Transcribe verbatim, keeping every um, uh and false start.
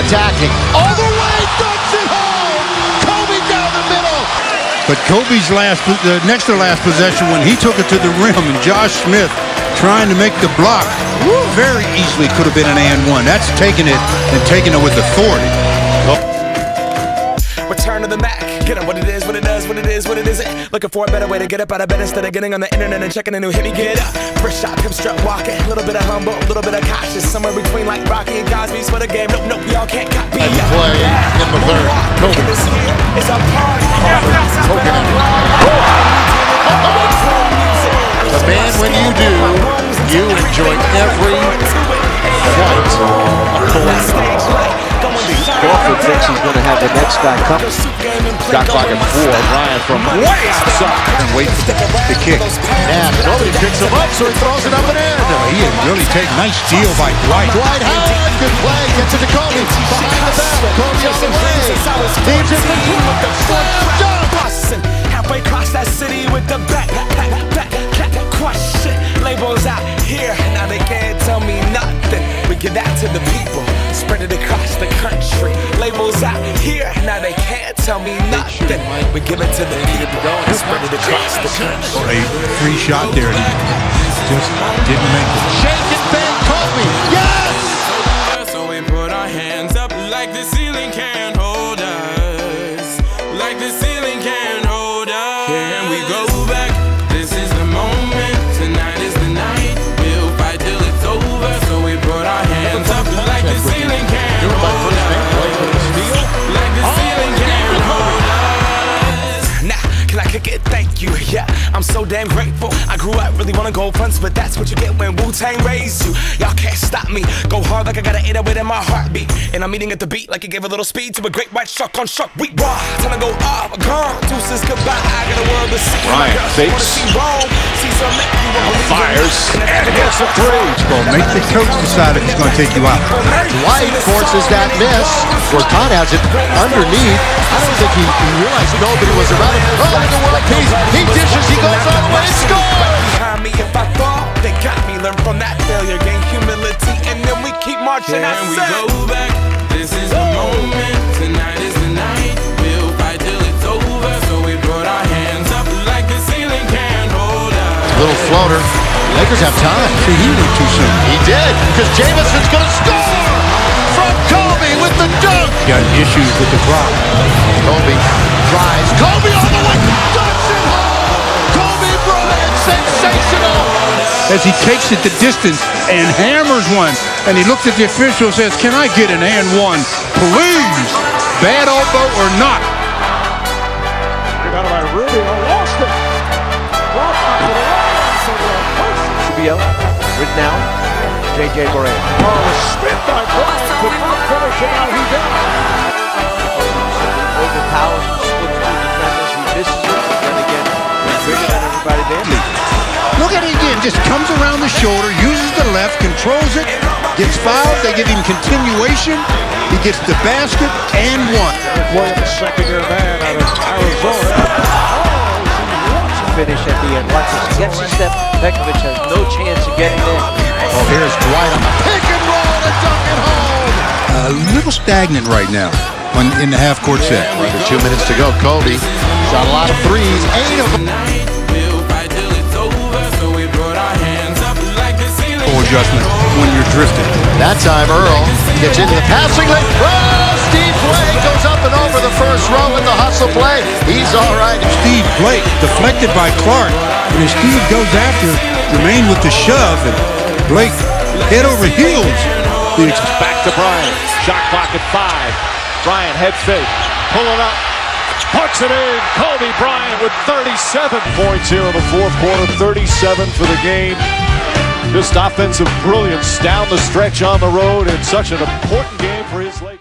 attacking. All the way, dunks it home! Kobe down the middle! But Kobe's last, the next to last possession, when he took it to the rim and Josh Smith trying to make the block, very easily could have been an and one. That's taking it and taking it with authority. Return to the Mac. Get up, what it is, what it does, what it is, what it isn't. Looking for a better way to get up out of bed instead of getting on the internet and checking a new hit. Me get up. First shot, come strut walking. A little bit of humble, a little bit of cautious. Somewhere between like Rocky and Cosby's for the game. Nope, nope, y'all can't copy. Play in the third. Kobe. It's a party. But man, when you do, you enjoy every flight of collapse. Crawford thinks he's going to have the next guy coming. Shot clock at four. Bryant from way outside and waits for the kick. And nobody picks him up, so he throws it up and in. Oh, he is really taking nice deal by Dwight. Dwight Howard, good play, gets it to Kobe. Behind the back, Kobe up and away. Leaves it for Clark. Blossom halfway across that city with the back, back, back, back, crush it. Labels out here, now they can't tell me nothing. We give that to the people. Spread it across the country. Labels out here, now they can't tell me nothing. We give it to the people and spread it across the country. A free shot there. Just didn't make it. Shaking Ben Kobe. Yes! So we put our hands up like the ceiling can't hold us. Like the ceiling can't hold us. Can we go back? This is the moment. Tonight is the night. We'll fight till it's over. So we put our hands up like the ceiling. Thank you, yeah, I'm so damn grateful. I grew up really wanna go fronts, but that's what you get when Wu-Tang raised you. Y'all can't stop me, go hard like I gotta eat it in my heartbeat. And I'm eating at the beat like it gave a little speed to a great white shark on shark. We raw, time to go off, gone, deuces goodbye. I got a world to see. Ryan fakes, fires, and hits a three. Well, make the coach decide if he's gonna take you out. Dwight forces that miss. Cortana has it underneath. I don't think he realized nobody was around him. Oh, the world. He, he dishes, he goes all the way and scores! Behind me, if I fall, they got me. Learn from that failure, gain humility, and then we keep marching. Can I we set. Go back? This is the moment. Tonight is the night. We'll fight till it's over. So we put our hands up like the ceiling can't hold us. Little floater. Lakers have time. See, he went too soon. He did, because Jameson's going to score! From Kobe with the dunk! Got issues with the clock. Kobe tries. Kobe on the way! As he takes it the distance and hammers one, and he looks at the official and says, can I get an and one, please? Bad elbow or not. Got by Rubio, lost it. Rubio, written down, J J. Barea. Oh, Smith by Blossom, could not finish it out, he down. Overpowers, slips through defenders, he misses it, and again, bigger than everybody there. Look at it again, just comes around the shoulder, uses the left, controls it, gets fouled, they give him continuation, he gets the basket, and one. Williams, second-year man out of Arizona. Finish at the end, once he gets a step, Bekovic has no chance of getting there. Oh, here's Dwight on the pick and roll and dunk it home! A little stagnant right now on, in the half-court set. Right, with two minutes to go, Kobe shot a lot of threes, eight of them. Adjustment when you're drifting. That time Earl gets into the passing lane. Oh, Steve Blake goes up and over the first row in the hustle play. He's all right. Steve Blake deflected by Clark, and as Steve goes after Jermaine with the shove, and Blake head over heels. Back to Bryant. Shot clock at five. Bryant head fake. Pull it up. Pucks it in. Kobe Bryant with thirty-seven points here in the fourth quarter. thirty-seven for the game. Just offensive brilliance down the stretch on the road in such an important game for his Lakers.